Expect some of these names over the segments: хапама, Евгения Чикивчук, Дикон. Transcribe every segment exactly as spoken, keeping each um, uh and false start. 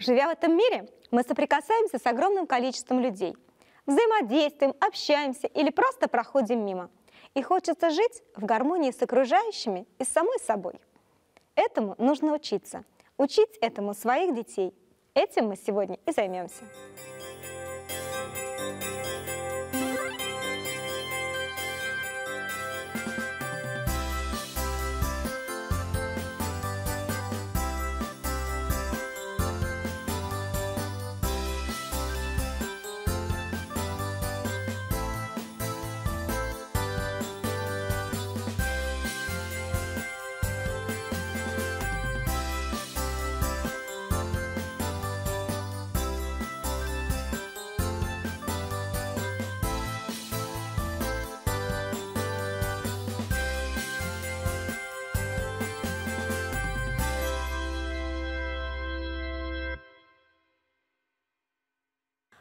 Живя в этом мире, мы соприкасаемся с огромным количеством людей, взаимодействуем, общаемся или просто проходим мимо. И хочется жить в гармонии с окружающими и с самой собой. Этому нужно учиться. Учить этому своих детей. Этим мы сегодня и займемся.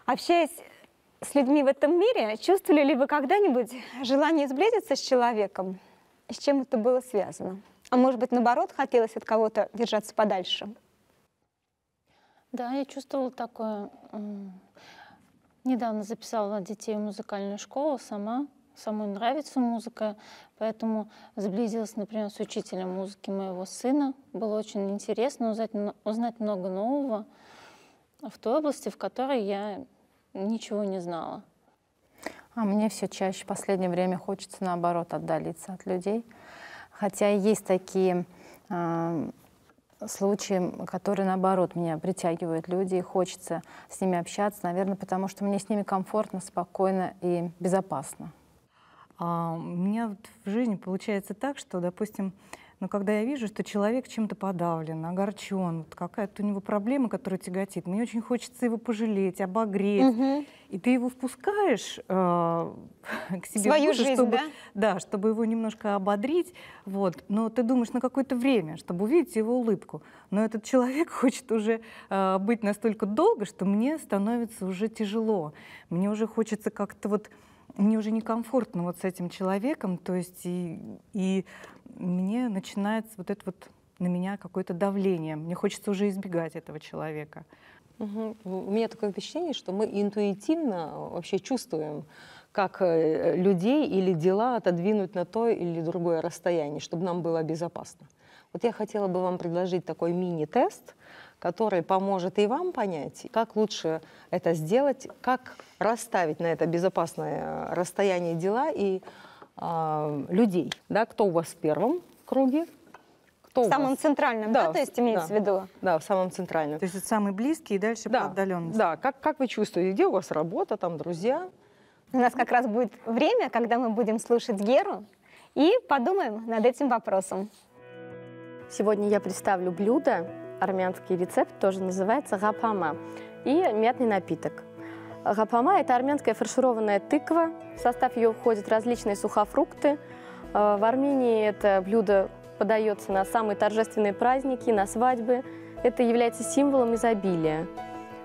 Общаясь с людьми в этом мире, чувствовали ли вы когда-нибудь желание сблизиться с человеком? С чем это было связано? А может быть, наоборот, хотелось от кого-то держаться подальше? Да, я чувствовала такое. Недавно записала детей в музыкальную школу сама. Самой нравится музыка, поэтому сблизилась, например, с учителем музыки моего сына. Было очень интересно узнать, узнать много нового в той области, в которой я ничего не знала. А мне все чаще в последнее время хочется, наоборот, отдалиться от людей. Хотя есть такие э, случаи, которые, наоборот, меня притягивают люди, и хочется с ними общаться, наверное, потому что мне с ними комфортно, спокойно и безопасно. А у меня вот в жизни получается так, что, допустим, но когда я вижу, что человек чем-то подавлен, огорчен, вот какая-то у него проблема, которая тяготит, мне очень хочется его пожалеть, обогреть. Угу. И ты его впускаешь э, к себе свою в душу, жизнь, чтобы, да? Да, чтобы его немножко ободрить. Вот. Но ты думаешь на какое-то время, чтобы увидеть его улыбку. Но этот человек хочет уже э, быть настолько долго, что мне становится уже тяжело. Мне уже хочется как-то вот... Мне уже некомфортно вот с этим человеком, то есть и, и мне начинается вот это вот на меня какое-то давление. Мне хочется уже избегать этого человека. Угу. У меня такое впечатление, что мы интуитивно вообще чувствуем, как людей или дела отодвинуть на то или другое расстояние, чтобы нам было безопасно. Вот я хотела бы вам предложить такой мини-тест, который поможет и вам понять, как лучше это сделать, как расставить на это безопасное расстояние дела и э, людей. Да, кто у вас в первом круге? Кто в самом вас? Центральном, да, да, то есть имеется да, в виду? Да, в самом центральном. То есть это самый близкий и дальше да, по отдаленности. Да, как, как вы чувствуете, где у вас работа, там друзья? У нас как раз будет время, когда мы будем слушать Геру и подумаем над этим вопросом. Сегодня я представлю блюдо, армянский рецепт, тоже называется хапама, и мятный напиток. Хапама – это армянская фаршированная тыква, в состав ее входят различные сухофрукты. В Армении это блюдо подается на самые торжественные праздники, на свадьбы. Это является символом изобилия,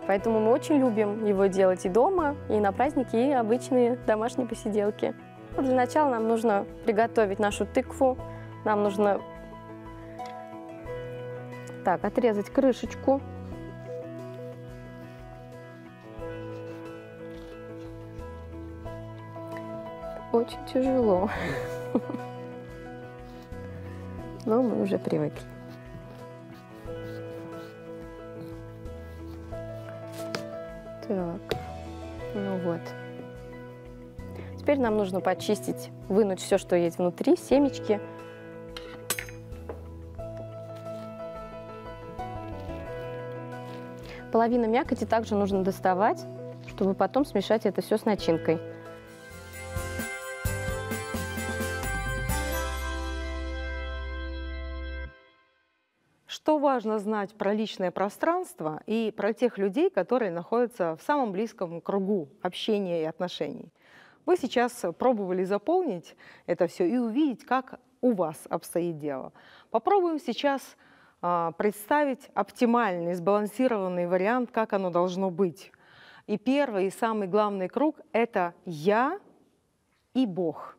поэтому мы очень любим его делать и дома, и на праздники, и обычные домашние посиделки. Для начала нам нужно приготовить нашу тыкву, нам нужно Так, отрезать крышечку. Очень тяжело. Но мы уже привыкли. Так, ну вот. Теперь нам нужно почистить, вынуть все, что есть внутри, семечки. Половину мякоти также нужно доставать, чтобы потом смешать это все с начинкой. Что важно знать про личное пространство и про тех людей, которые находятся в самом близком кругу общения и отношений? Вы сейчас пробовали заполнить это все и увидеть, как у вас обстоит дело. Попробуем сейчас представить оптимальный, сбалансированный вариант, как оно должно быть. И первый, и самый главный круг – это «я» и «Бог».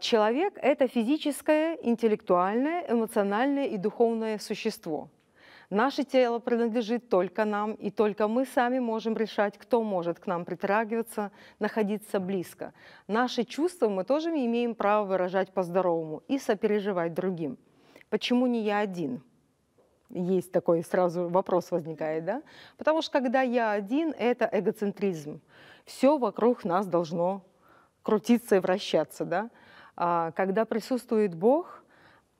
Человек – это физическое, интеллектуальное, эмоциональное и духовное существо. Наше тело принадлежит только нам, и только мы сами можем решать, кто может к нам притрагиваться, находиться близко. Наши чувства мы тоже имеем право выражать по-здоровому и сопереживать другим. Почему не я один? Есть такой сразу вопрос возникает, да? Потому что когда я один, это эгоцентризм. Все вокруг нас должно крутиться и вращаться, да? А когда присутствует Бог,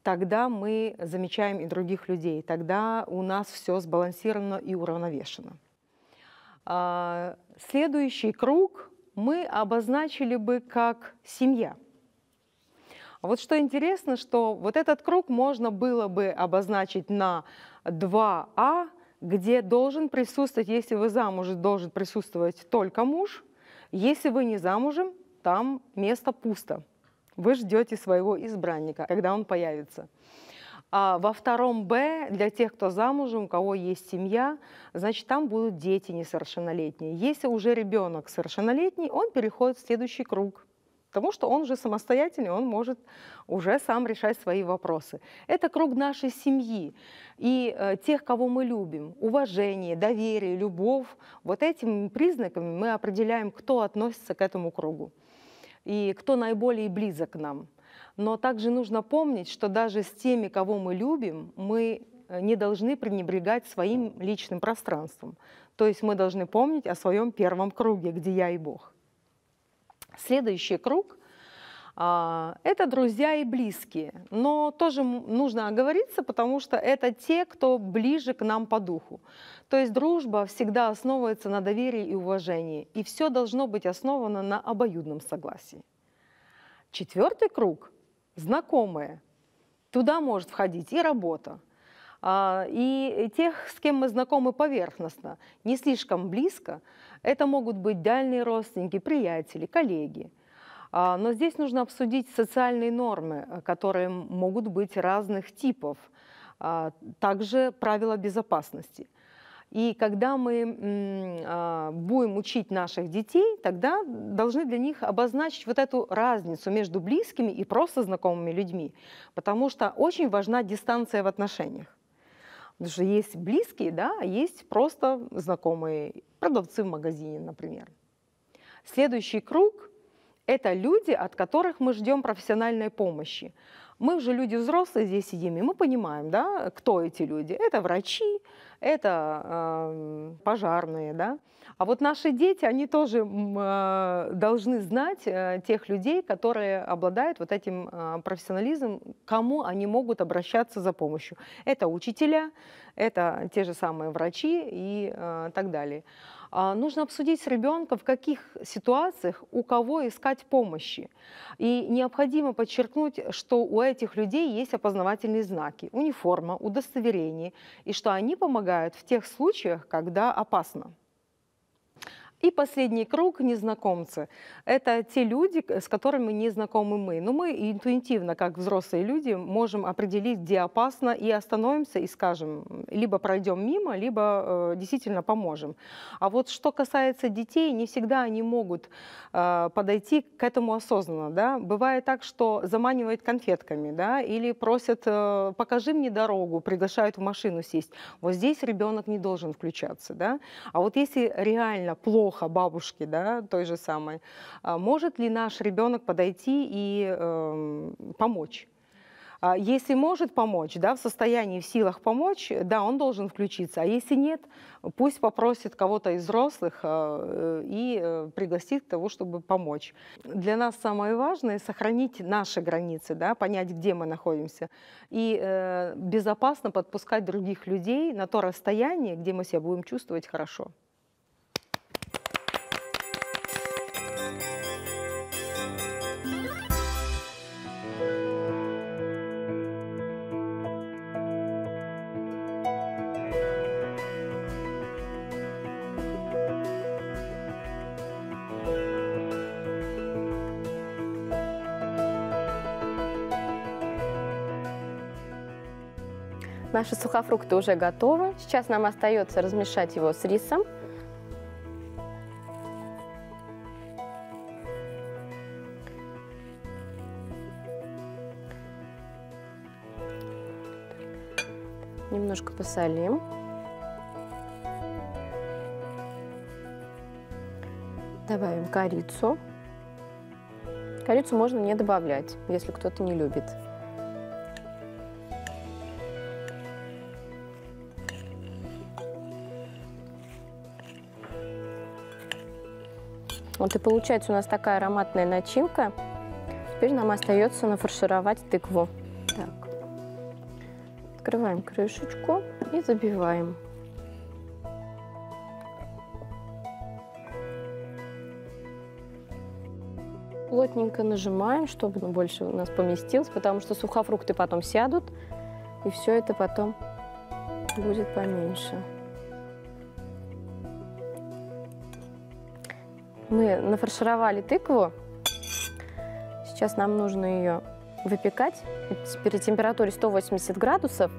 тогда мы замечаем и других людей, тогда у нас все сбалансировано и уравновешено. А следующий круг мы обозначили бы как семья. А вот что интересно, что вот этот круг можно было бы обозначить на два А, где должен присутствовать, если вы замужем, должен присутствовать только муж, если вы не замужем, там место пусто. Вы ждете своего избранника, когда он появится. А во втором Б, для тех, кто замужем, у кого есть семья, значит, там будут дети несовершеннолетние. Если уже ребенок совершеннолетний, он переходит в следующий круг, потому что он уже самостоятельный, он может уже сам решать свои вопросы. Это круг нашей семьи и э, тех, кого мы любим. Уважение, доверие, любовь. Вот этими признаками мы определяем, кто относится к этому кругу и кто наиболее близок к нам. Но также нужно помнить, что даже с теми, кого мы любим, мы не должны пренебрегать своим личным пространством. То есть мы должны помнить о своем первом круге, где я и Бог. Следующий круг а, – это друзья и близкие. Но тоже нужно оговориться, потому что это те, кто ближе к нам по духу. То есть дружба всегда основывается на доверии и уважении, и все должно быть основано на обоюдном согласии. Четвертый круг – знакомые. Туда может входить и работа, и тех, с кем мы знакомы поверхностно, не слишком близко. Это могут быть дальние родственники, приятели, коллеги. Но здесь нужно обсудить социальные нормы, которые могут быть разных типов, также правила безопасности. И когда мы будем учить наших детей, тогда должны для них обозначить вот эту разницу между близкими и просто знакомыми людьми, потому что очень важна дистанция в отношениях. Потому что есть близкие, да, а есть просто знакомые продавцы в магазине, например. Следующий круг – это люди, от которых мы ждем профессиональной помощи. Мы уже люди взрослые здесь сидим, и мы понимаем, да, кто эти люди. Это врачи, это э, пожарные, да. А вот наши дети, они тоже э, должны знать э, тех людей, которые обладают вот этим э, профессионализмом, кому они могут обращаться за помощью. Это учителя, это те же самые врачи и э, так далее. Нужно обсудить с ребенком, в каких ситуациях у кого искать помощи. И необходимо подчеркнуть, что у этих людей есть опознавательные знаки, униформа, удостоверение, и что они помогают в тех случаях, когда опасно. И последний круг – незнакомцы. Это те люди, с которыми не знакомы мы. Но мы интуитивно, как взрослые люди, можем определить, где опасно, и остановимся, и скажем, либо пройдем мимо, либо э, действительно поможем. А вот что касается детей, не всегда они могут э, подойти к этому осознанно. Да? Бывает так, что заманивают конфетками, да? Или просят, э, покажи мне дорогу, приглашают в машину сесть. Вот здесь ребенок не должен включаться. Да? А вот если реально плохо, бабушки, да, той же самой, может ли наш ребенок подойти и э, помочь? Если может помочь, да, в состоянии, в силах помочь, да, он должен включиться. А если нет, пусть попросит кого-то из взрослых э, и пригласит того, чтобы помочь. Для нас самое важное – сохранить наши границы, да, понять, где мы находимся, и э, безопасно подпускать других людей на то расстояние, где мы себя будем чувствовать хорошо. Наши сухофрукты уже готовы. Сейчас нам остается размешать его с рисом. немножко посолим. Добавим корицу. Корицу можно не добавлять, если кто-то не любит. Вот и получается у нас такая ароматная начинка. Теперь нам остается нафаршировать тыкву. Так. Открываем крышечку и забиваем. Плотненько нажимаем, чтобы больше у нас поместилось, потому что сухофрукты потом сядут, и все это потом будет поменьше. Мы нафаршировали тыкву. Сейчас нам нужно ее выпекать при температуре сто восемьдесят градусов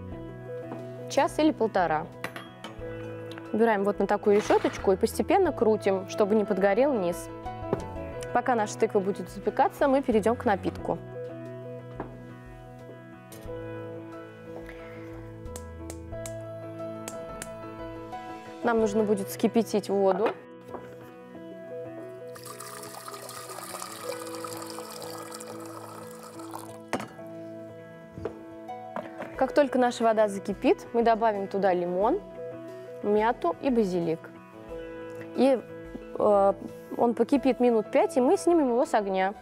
час или полтора. Убираем вот на такую решеточку и постепенно крутим, чтобы не подгорел низ. Пока наша тыква будет запекаться, мы перейдем к напитку. Нам нужно будет вскипятить воду. Как только наша вода закипит, мы добавим туда лимон, мяту и базилик. И э, он покипит минут пять, и мы снимем его с огня.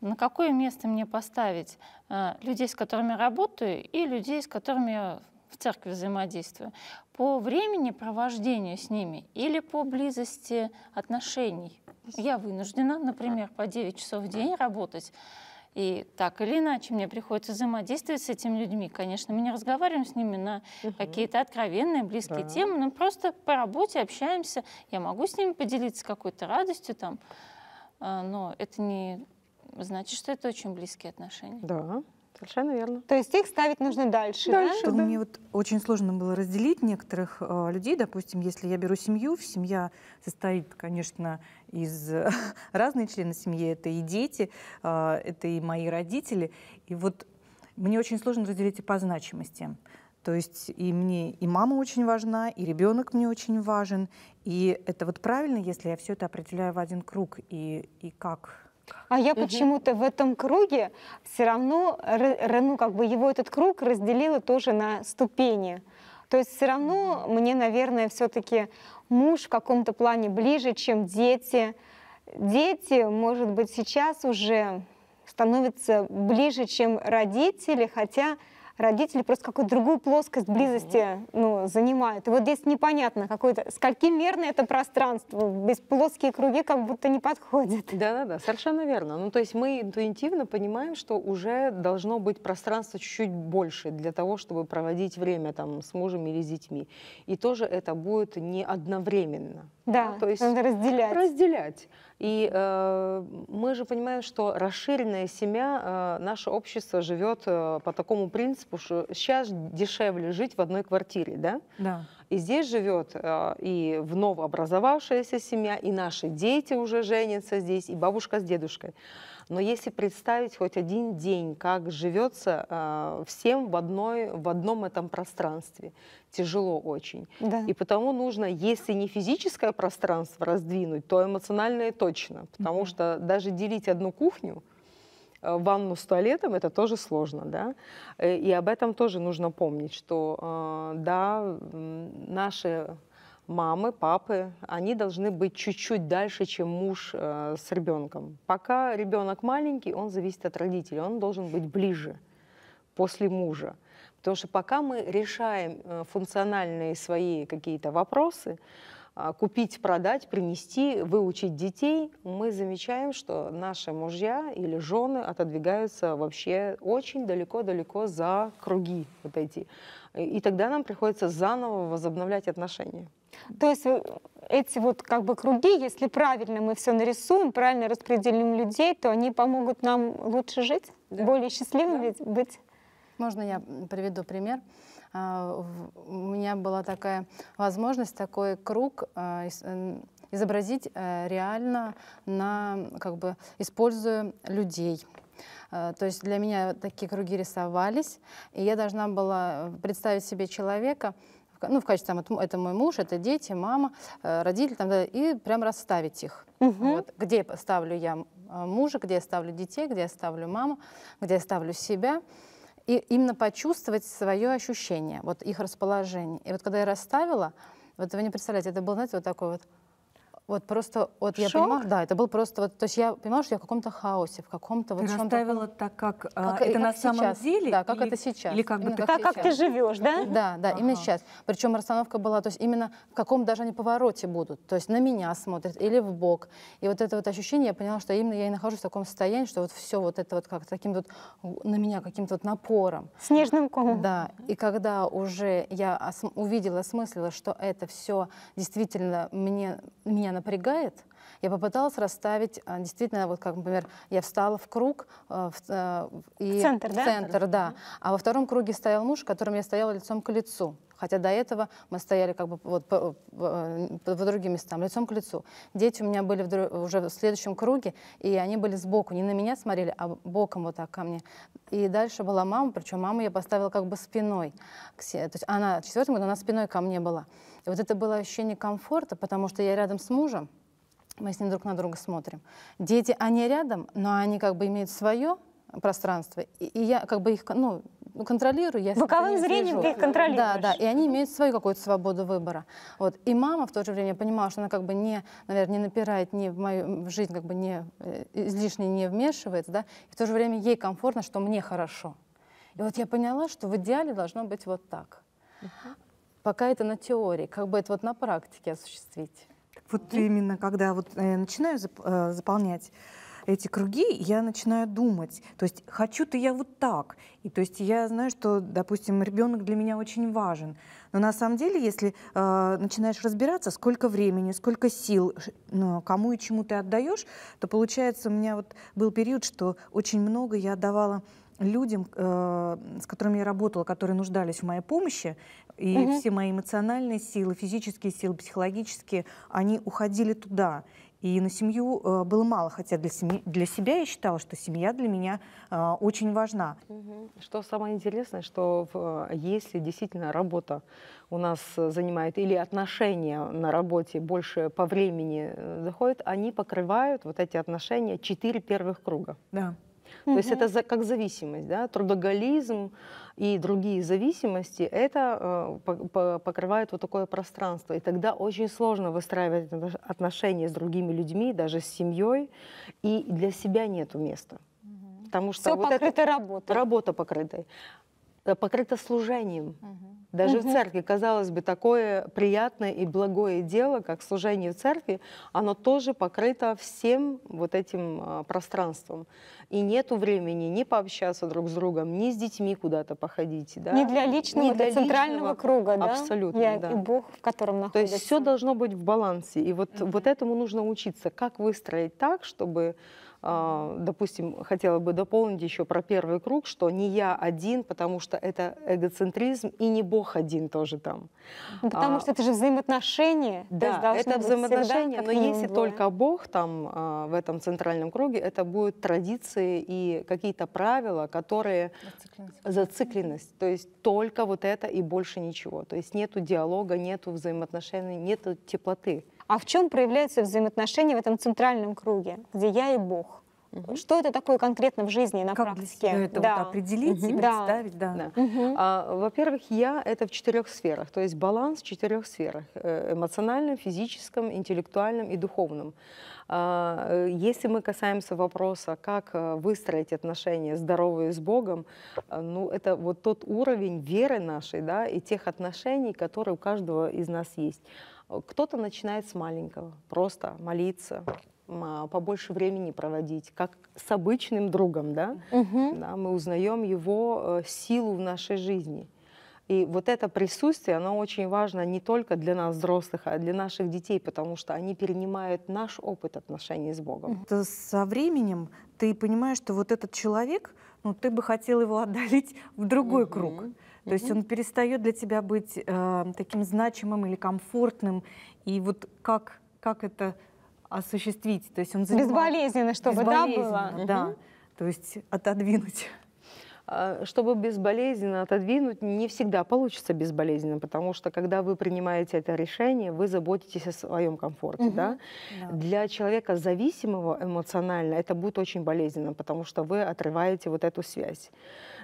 На какое место мне поставить э, людей, с которыми работаю, и людей, с которыми я в церкви взаимодействую? По времени провождения с ними или по близости отношений? Я вынуждена, например, по девять часов в день работать, и так или иначе мне приходится взаимодействовать с этими людьми. Конечно, мы не разговариваем с ними на угу. какие-то откровенные, близкие да. темы, но просто по работе общаемся. Я могу с ними поделиться какой-то радостью, там, но это не значит, что это очень близкие отношения. Да. Совершенно верно. То есть их ставить нужно дальше, дальше да? Да. Мне вот очень сложно было разделить некоторых э, людей. Допустим, если я беру семью, семья состоит, конечно, из э, разных членов семьи. Это и дети, э, это и мои родители. И вот мне очень сложно разделить и по значимости. То есть и мне и мама очень важна, и ребенок мне очень важен. И это вот правильно, если я все это определяю в один круг. И, и как... А я почему-то в этом круге все равно, ну, как бы его этот круг разделила тоже на ступени. То есть все равно мне, наверное, все-таки муж в каком-то плане ближе, чем дети. Дети, может быть, сейчас уже становятся ближе, чем родители, хотя родители просто какую-то другую плоскость близости, ну, занимают. И вот здесь непонятно, какое-то, сколькимерное это пространство, без плоские круги как будто не подходит. Да-да-да, совершенно верно. Ну, то есть мы интуитивно понимаем, что уже должно быть пространство чуть-чуть больше для того, чтобы проводить время там с мужем или с детьми. И тоже это будет не одновременно. Да, ну, то есть надо разделять. разделять. И э, мы же понимаем, что расширенная семья, э, наше общество живет э, по такому принципу, что сейчас дешевле жить в одной квартире, да? Да. И здесь живет э, и вновь образовавшаяся семья, и наши дети уже женятся здесь, и бабушка с дедушкой. Но если представить хоть один день, как живется э, всем в, одной, в одном этом пространстве, тяжело очень. Да. И потому нужно, если не физическое пространство раздвинуть, то эмоциональное точно. Потому mm-hmm. что даже делить одну кухню, ванну с туалетом, это тоже сложно, да? И об этом тоже нужно помнить, что э, да, наши... мамы, папы, они должны быть чуть-чуть дальше, чем муж э, с ребенком. Пока ребенок маленький, он зависит от родителей, он должен быть ближе после мужа. Потому что пока мы решаем э, функциональные свои какие-то вопросы, э, купить, продать, принести, выучить детей, мы замечаем, что наши мужья или жены отодвигаются вообще очень далеко-далеко за круги вот эти. И тогда нам приходится заново возобновлять отношения. То есть эти вот как бы круги, если правильно мы все нарисуем, правильно распределим людей, то они помогут нам лучше жить, да. более счастливыми да. быть. Можно я приведу пример? У меня была такая возможность, такой круг изобразить реально, на, как бы, используя людей. То есть для меня такие круги рисовались, и я должна была представить себе человека, ну, в качестве, там, это мой муж, это дети, мама, родители, там, и прям расставить их. Угу. Вот, где ставлю я мужа, где я ставлю детей, где я ставлю маму, где я ставлю себя. И именно почувствовать свое ощущение, вот их расположение. И вот когда я расставила, вот вы не представляете, это был, знаете, вот такой вот, вот просто, вот я понимала, да, это был просто, вот, то есть я понимала, что я в каком-то хаосе, в каком-то вот чем-то. Ты расставила так, как, как это как на сейчас. самом деле? Да, как или, это сейчас. Или как, бы как, как, как ты живешь, да? Да, да, ага. Именно сейчас. Причем расстановка была, то есть именно в каком даже они повороте будут, то есть на меня смотрят или в бок. И вот это вот ощущение, я поняла, что именно я и нахожусь в таком состоянии, что вот все вот это вот как таким вот на меня каким-то вот напором. Снежным комом. Да, и когда уже я осм увидела, осмыслила, что это все действительно мне, меня напрягает, я попыталась расставить, действительно, вот как, например, я встала в круг, в, и, в центр, в да? центр, да, а во втором круге стоял муж, которым я стояла лицом к лицу, хотя до этого мы стояли как бы вот по, по, по другим местам, лицом к лицу. Дети у меня были в, уже в следующем круге, и они были сбоку, не на меня смотрели, а боком вот так ко мне. И дальше была мама, причем маму я поставила как бы спиной, то есть она в четвертом году, она спиной ко мне была. И вот это было ощущение комфорта, потому что я рядом с мужем, мы с ним друг на друга смотрим. Дети, они рядом, но они как бы имеют свое пространство, и, и я как бы их, ну, контролирую. Я боковым зрением ты их контролируешь. Да, да, и они имеют свою какую-то свободу выбора. Вот. И мама в то же время понимала, что она как бы не, наверное, не напирает, не в мою жизнь как бы не, излишне не вмешивается, да, и в то же время ей комфортно, что мне хорошо. И вот я поняла, что в идеале должно быть вот так. Uh-huh. Пока это на теории, как бы это вот на практике осуществить. Вот именно когда вот я начинаю заполнять эти круги, я начинаю думать, то есть хочу-то я вот так, и то есть я знаю, что, допустим, ребенок для меня очень важен, но на самом деле, если э, начинаешь разбираться, сколько времени, сколько сил, ну, кому и чему ты отдаешь, то получается, у меня вот был период, что очень много я отдавала людям, э, с которыми я работала, которые нуждались в моей помощи, и угу. все мои эмоциональные силы, физические силы, психологические, они уходили туда. И на семью э, было мало, хотя для, семьи, для себя я считала, что семья для меня э, очень важна. Что самое интересное, что в, если действительно работа у нас занимает или отношения на работе больше по времени заходят, они покрывают вот эти отношения четыре первых круга. Да. То Mm-hmm. есть это за, как зависимость, да? Трудоголизм и другие зависимости, это э, по, покрывает вот такое пространство. И тогда очень сложно выстраивать отношения с другими людьми, даже с семьей, и для себя нету места. Mm-hmm. Потому что все вот покрыто работой. Работа покрыта. Покрыто служением. Mm-hmm. Даже угу. в церкви, казалось бы, такое приятное и благое дело, как служение в церкви, оно тоже покрыто всем вот этим а, пространством. И нету времени ни пообщаться друг с другом, ни с детьми куда-то походить. Да? Не для личного, не для, для центрального личного, круга, да? Абсолютно, Я да. и Бог, в котором находится. То есть все должно быть в балансе. И вот, угу. вот этому нужно учиться, как выстроить так, чтобы... Допустим, хотела бы дополнить еще про первый круг, что не я один, потому что это эгоцентризм, и не Бог один тоже там. Потому а, что это же взаимоотношения. Да, это взаимоотношения, но если только Бог там а, в этом центральном круге, это будут традиции и какие-то правила, которые... Зацикленность. Зацикленность. То есть только вот это и больше ничего. То есть нету диалога, нету взаимоотношений, нету теплоты. А в чем проявляются взаимоотношения в этом центральном круге, где я и Бог? Угу. Что это такое конкретно в жизни на как практике? Для себя это да. вот определить угу. и представить. Да. Да. Да. Угу. А, во-первых, я это в четырех сферах, то есть баланс в четырех сферах: эмоциональном, физическом, интеллектуальном и духовном. А, если мы касаемся вопроса, как выстроить отношения здоровые с Богом, ну это вот тот уровень веры нашей, да, и тех отношений, которые у каждого из нас есть. Кто-то начинает с маленького, просто молиться, побольше времени проводить, как с обычным другом, да? Угу. Да, мы узнаем его силу в нашей жизни. И вот это присутствие, оно очень важно не только для нас, взрослых, а для наших детей, потому что они перенимают наш опыт отношений с Богом. Со временем ты понимаешь, что вот этот человек, ну, ты бы хотел его отдалить в другой угу. круг. То есть он перестает для тебя быть э, таким значимым или комфортным. И вот как... как это осуществить. То есть он занимал... Безболезненно, чтобы безболезненно, да, было. Да, угу. То есть отодвинуть. Чтобы безболезненно отодвинуть, не всегда получится безболезненно, потому что, когда вы принимаете это решение, вы заботитесь о своем комфорте. Угу. Да? Да. Для человека зависимого эмоционально это будет очень болезненно, потому что вы отрываете вот эту связь.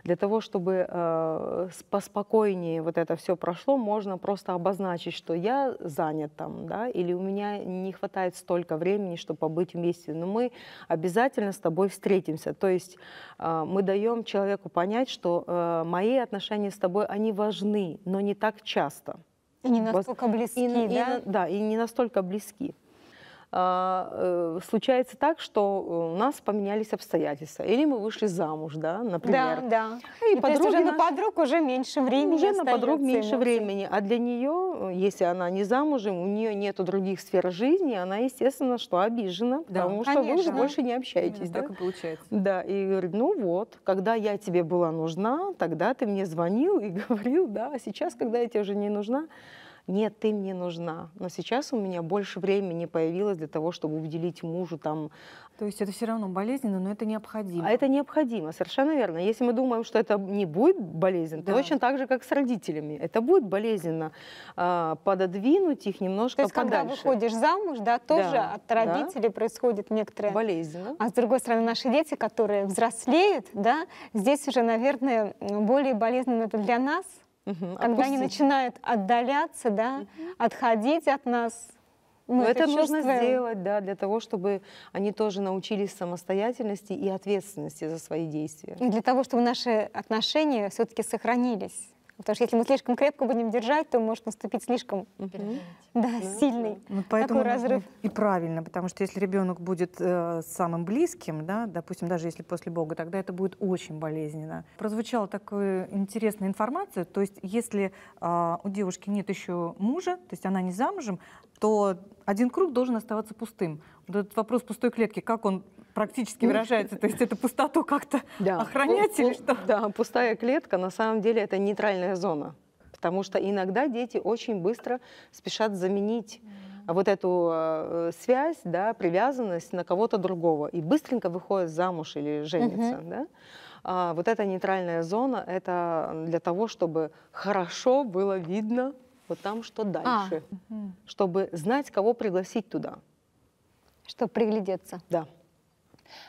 Для того, чтобы э, поспокойнее вот это все прошло, можно просто обозначить, что я занят там, да, или у меня не хватает столько времени, чтобы побыть вместе, но мы обязательно с тобой встретимся. То есть э, мы даем человеку понять, что э, мои отношения с тобой, они важны, но не так часто. И не настолько близки, и, да? И, да, и не настолько близки. Случается так, что у нас поменялись обстоятельства, или мы вышли замуж, да, например. Да, да. И, и подруги уже на подруг уже меньше времени. Уже на подруг меньше времени, а для нее, если она не замужем, у нее нет других сфер жизни, она, естественно, что обижена, да, потому конечно. Что вы уже больше не общаетесь. Да? Так и получается. Да, и говорит, ну вот, когда я тебе была нужна, тогда ты мне звонил и говорил, да, а сейчас, когда я тебе уже не нужна, нет, ты мне нужна, но сейчас у меня больше времени появилось для того, чтобы уделить мужу там. То есть это все равно болезненно, но это необходимо. А это необходимо, совершенно верно. Если мы думаем, что это не будет болезненно, да. Точно так же, как с родителями, это будет болезненно а, пододвинуть их немножко то есть, подальше. Когда выходишь замуж, да, тоже да. От родителей да. Происходит некоторые болезненно. А с другой стороны, наши дети, которые взрослеют, да, здесь уже, наверное, более болезненно это для нас. Угу, когда опустить. Они начинают отдаляться, да, угу. Отходить от нас. Но это, это нужно сделать, да, для того, чтобы они тоже научились самостоятельности и ответственности за свои действия. И для того, чтобы наши отношения все-таки сохранились. Потому что если мы слишком крепко будем держать, то может наступить слишком угу. Да, да. Сильный ну, такой разрыв. И правильно, потому что если ребенок будет э, самым близким, да, допустим, даже если после Бога, тогда это будет очень болезненно. Прозвучала такая интересная информация, то есть если э, у девушки нет еще мужа, то есть она не замужем, то один круг должен оставаться пустым. Вот этот вопрос пустой клетки, как он практически выражается, то есть это пустоту как-то да. Охранять или что? Да, пустая клетка на самом деле это нейтральная зона, потому что иногда дети очень быстро спешат заменить вот эту э, связь, да, привязанность на кого-то другого и быстренько выходят замуж или женятся. Угу. Да? А вот эта нейтральная зона это для того, чтобы хорошо было видно вот там, что дальше, а. Чтобы знать, кого пригласить туда. Чтобы приглядеться. Да.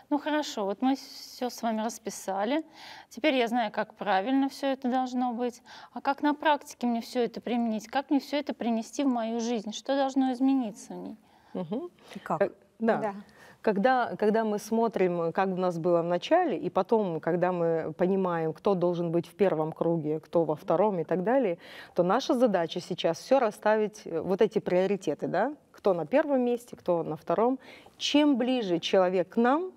Ну хорошо, вот мы все с вами расписали. Теперь я знаю, как правильно все это должно быть. А как на практике мне все это применить? Как мне все это принести в мою жизнь? Что должно измениться в ней? Угу. И как? Да. Да. Когда, когда мы смотрим, как у нас было в начале, и потом, когда мы понимаем, кто должен быть в первом круге, кто во втором и так далее, то наша задача сейчас все расставить, вот эти приоритеты, да? Кто на первом месте, кто на втором. Чем ближе человек к нам,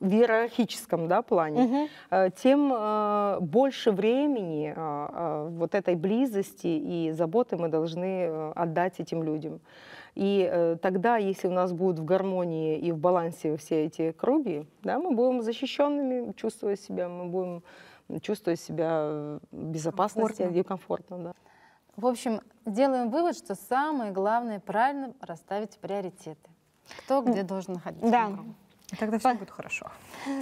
в иерархическом да, плане, угу. Тем э, больше времени э, вот этой близости и заботы мы должны отдать этим людям. И э, тогда, если у нас будут в гармонии и в балансе все эти круги, да, мы будем защищенными, чувствуя себя, мы будем чувствовать себя в безопасности и комфортно. Да. В общем, делаем вывод, что самое главное правильно расставить приоритеты. Кто где должен находиться. Да. И тогда все По... будет хорошо.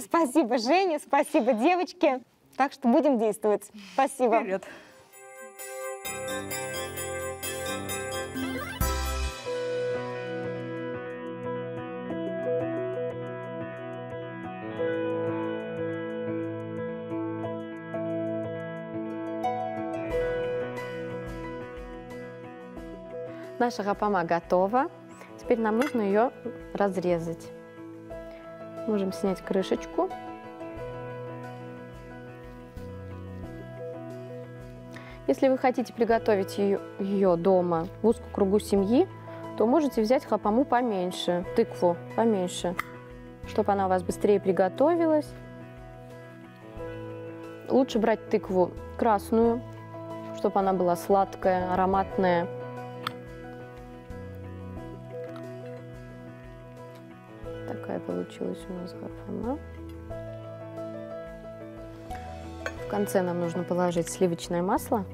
Спасибо, Женя, спасибо, девочки. Так что будем действовать. Спасибо. Привет. Наша хапама готова. Теперь нам нужно ее разрезать. Можем снять крышечку. Если вы хотите приготовить ее, ее дома в узком кругу семьи, то можете взять хапаму поменьше, тыкву поменьше, чтобы она у вас быстрее приготовилась. Лучше брать тыкву красную, чтобы она была сладкая, ароматная. Получилась у нас хапама. В конце нам нужно положить сливочное масло.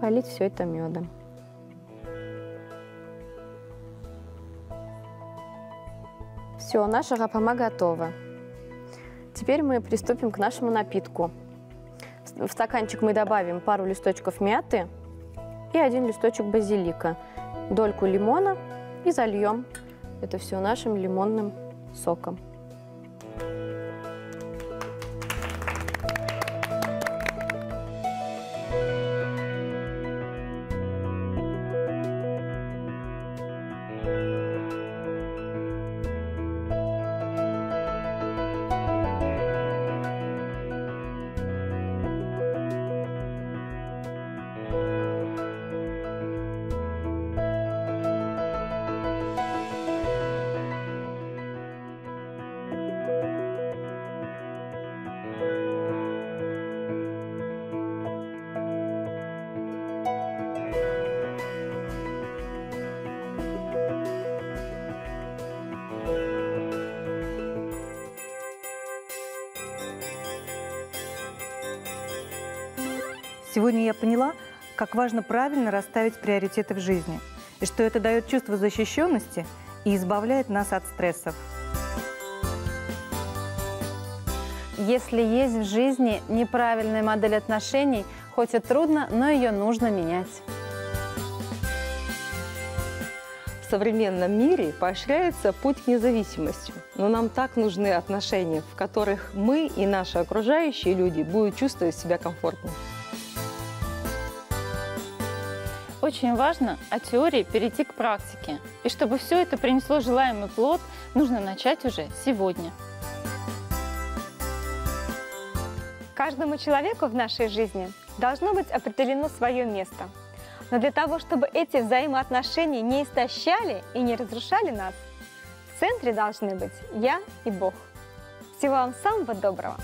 полить все это медом. Все, наша хапама готова. Теперь мы приступим к нашему напитку. В стаканчик мы добавим пару листочков мяты и один листочек базилика, дольку лимона и зальем это все нашим лимонным соком. Сегодня я поняла, как важно правильно расставить приоритеты в жизни, и что это дает чувство защищенности и избавляет нас от стрессов. Если есть в жизни неправильная модель отношений, хоть и трудно, но ее нужно менять. В современном мире поощряется путь к независимости, но нам так нужны отношения, в которых мы и наши окружающие люди будут чувствовать себя комфортно. Очень важно от теории перейти к практике. И чтобы все это принесло желаемый плод, нужно начать уже сегодня. Каждому человеку в нашей жизни должно быть определено свое место. Но для того, чтобы эти взаимоотношения не истощали и не разрушали нас, в центре должны быть я и Бог. Всего вам самого доброго!